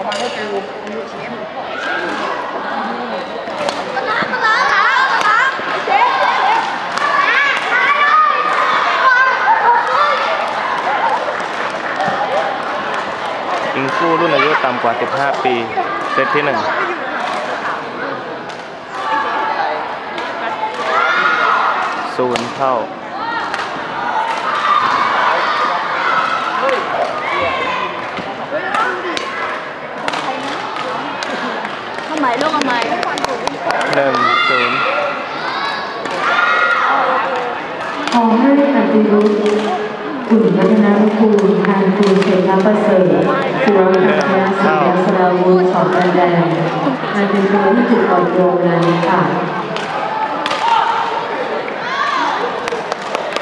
我买个给我朋友钱。ยิงคู่รุ่นอายุต่ำกว่า15ปีเซตที่10 เท่าทำไมลูกทำไม1-0ขอให้อภิรุตอุ่นวัฒนภูมิการภูเชษประเสริฐภูรัตน์นาศิลป์สราวุธสอนกันแดงมันเป็นตัวที่ถูกปล่อยโยงนั้นค่ะ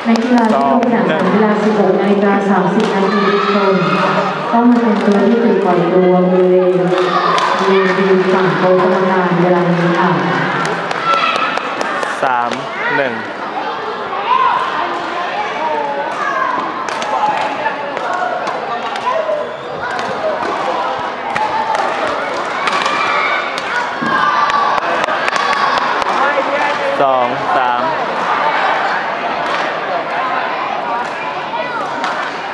นักกีฬาที่ลงสนามเวลา 16:30 น.ทุกคนต้องมาเป็นตัวที่ถูกปล่อยโยงบริเวณฝั่งโต๊ะกรรมการเวลานี้ค่ะ 3-12-3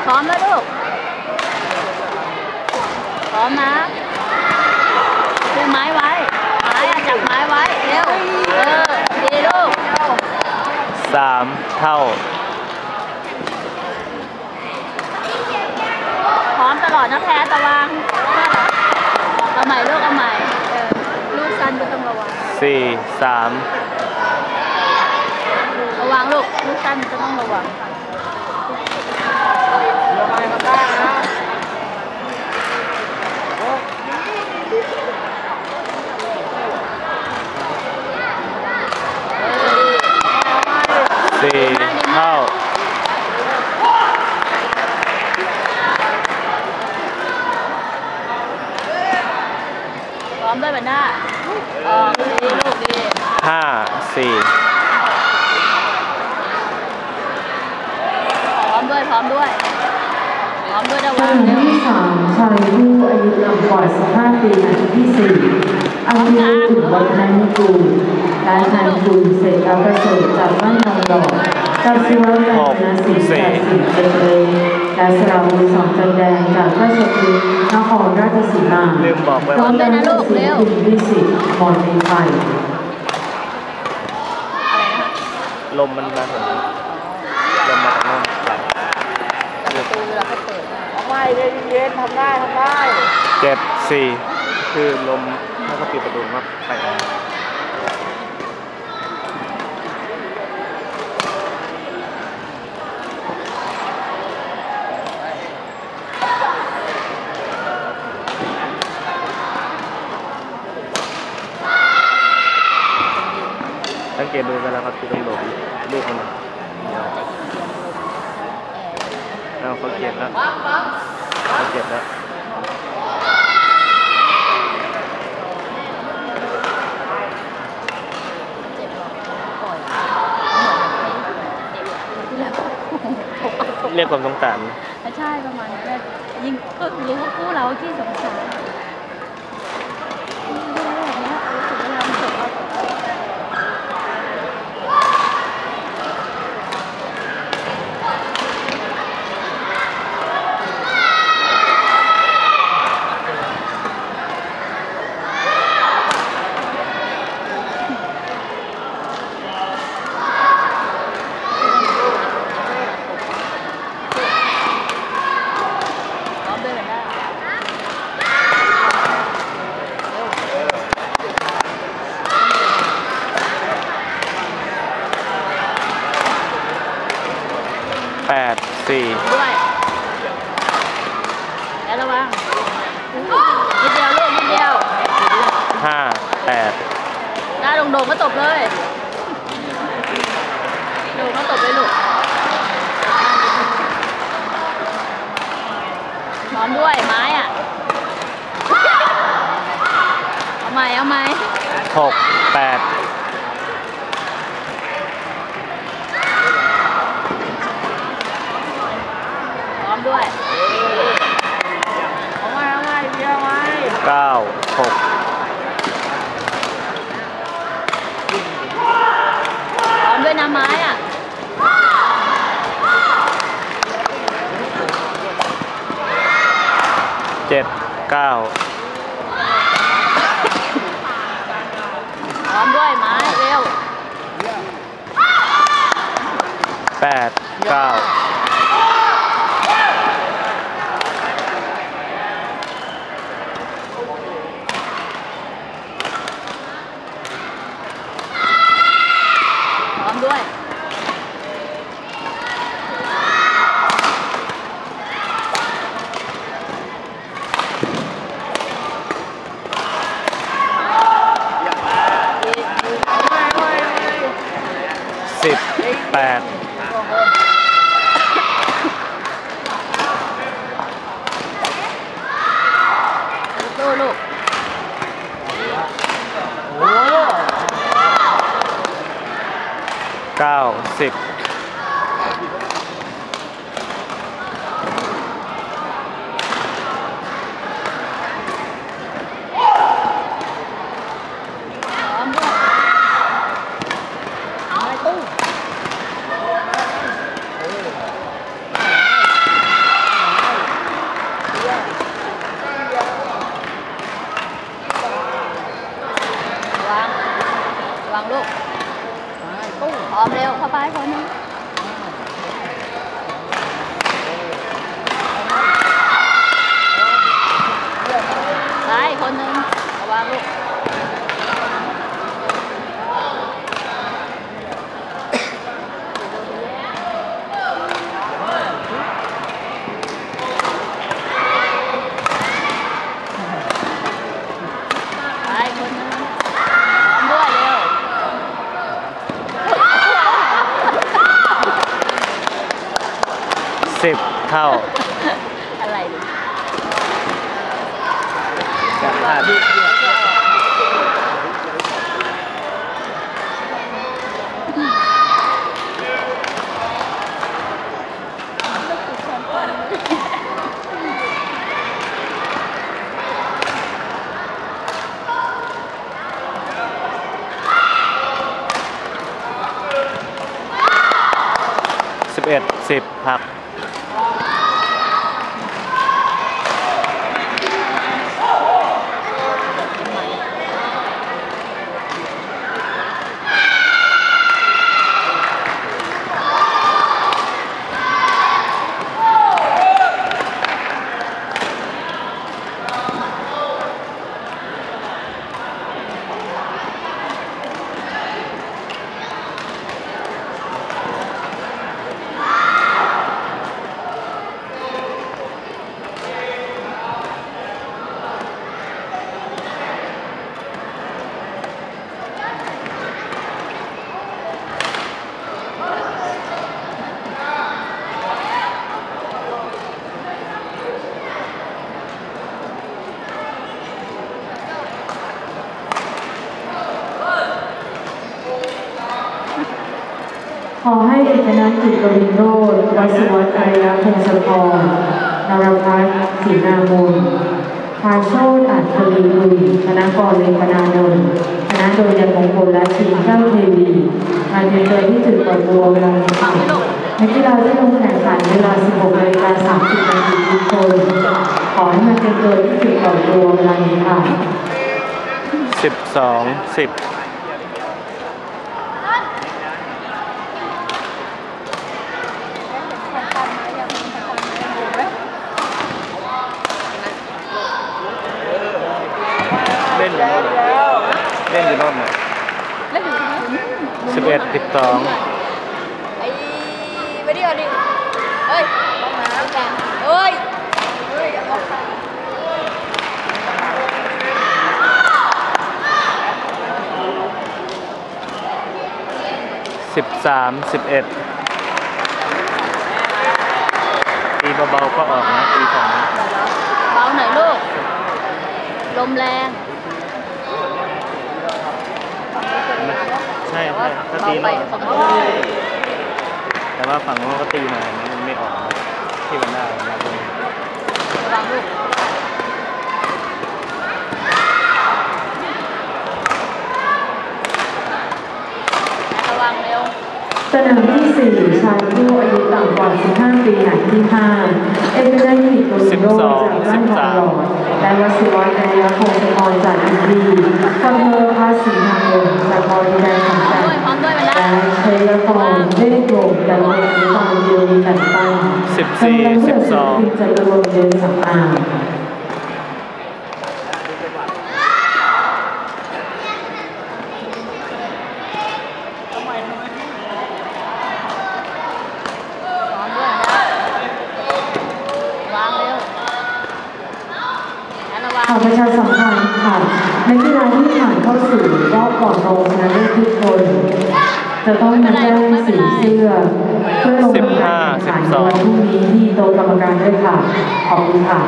พร้อมแล้วลูกพร้อมนะเชื่อไม้ไว้จับไม้ไว้เร็วดีลูก3 เท่าพร้อมตลอดนะแพ้ตะวังเอาใหม่ลูกเอาใหม่ลูกสั้นก็ต้องระวัง4-3ระวังลูกลูกสั้นจะต้องระวังระวังมาบ้างนะ4-เท่าพร้อมด้วยบันหน้าดีลูกดี5-4พร้อมด้วยดาวน์ที่3ชายผู้อายุต่ำกว่า15 ปีนาทีที่4อายุถึงวันนั้นกูการงานกูเสร็จแล้วประสบจากบ้านนองดอกเจ้าชื่อว่านาศิษย์เป็นเลยการสลับมือสองจันแดงจากราชบุรีนครราชสีมาพร้อมด้วยนะลูกเร็วที่4หมอนในไฟลมมันมาถึงลมมาถึงไม่ได้เย็นทำได้7-4คือลมถ้าเขาปิดประตูครับไปสังเกตดูกันแล้วครับคือต้องหลบลูกมันเขาเก็บแล้วเรียกความสงสารใช่ประมาณนั้นยิ่งก็รู้ว่าคู่เราที่สงสารด้วยเอาไว้เดียวไว้ 9 67 9พร้อมด้วยไม้เร็ว8 9พร้อมด้วย8ดูลูก9 10ลูกตุ้งออมเร็วเข้าไปคนนี้ไปคนนึงระวังลูก10เท่าอะไรดิ11 10หักขอให้เอกนันท์ กิจกวินโรจน์ วสิวัฒน์ อริยพงศธร นรพัฒน์ ศรีนามล พาโชติ อัจฉริบุญ ธนกร เวทนานนท์ คณะโดยมงคลและทีมเจ้าเทวีมาเจอที่จุดเปิดตัวเวลา10 นาฬิกานักกีฬาได้ลงแข่งขันเวลา 16 นาฬิกา 30 นาทีทุกคนขอให้มาเจอที่จุดเปิดตัวเวลานี้ค่ะ12 10เล่นอยู่รอบไหน11 12ไอ้ไปดิเอาดิเฮ้ยลงมาแล้วแกเฮ้ย13 11ตีเบาๆก็ออกนะตีของเบาหน่อยลูกลมแรงใช่ถ้าตีเราแต่ว่าฝั่งโน้นก็ตีมามันไม่ออกที่มันได้ระวังลูก สนามที่4ชายผู้อายุต่ำกว่า15ปีหนักที่5เอกนัยนิติโกสิโรจากบ้านทองหล่อและวสิวัฒน์นายพงศกรจากอินดีอำเภอภาษีทางหลวงจากบริการต่างๆและเชยละครเล่โกลจากโรงเรียนความเดียวกันตั้ง14 12จากโรงเรียนสัมพันธ์ประชาสัมพันธ์ค่ะในเวลาที่ผ่านเข้าสู่รอบก่อนโรชนะเลิศทุกคนจะต้องนำแจ้งสีเสื้อเพื่อลงทะเบียนแข่งขันวันพรุ่งนี้ที่โต๊ะกรรมการด้วยค่ะขอบคุณค่ะ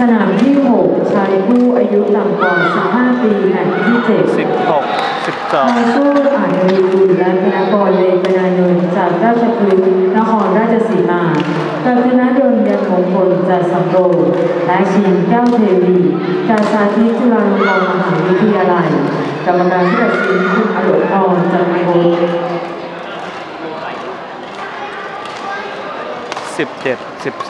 สนามที่6ชายผู้อายุต่ำกว่า15ปีแข่งที่7 16นายสู้อ่านรีบุญและคณะกรเลขนายนนท์จากราชพฤกษ์นครราชสีมากับคณะดนตรีมงคลจากสำโรงและชิงแก้วเทวีจากสาธิตจุฬาลงกรณ์มหาวิทยาลัยกรรมการผู้ตัดสินคุณอรุณพรจันทโร17 1219 1320 1320 13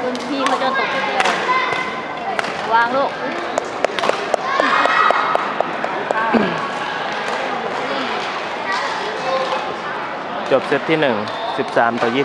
คุณพี่เขาจะตกเดียววางลูกจบเซตที่1 13 ต่อ 21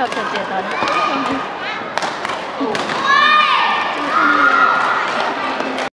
ชอบเจ็ดตอน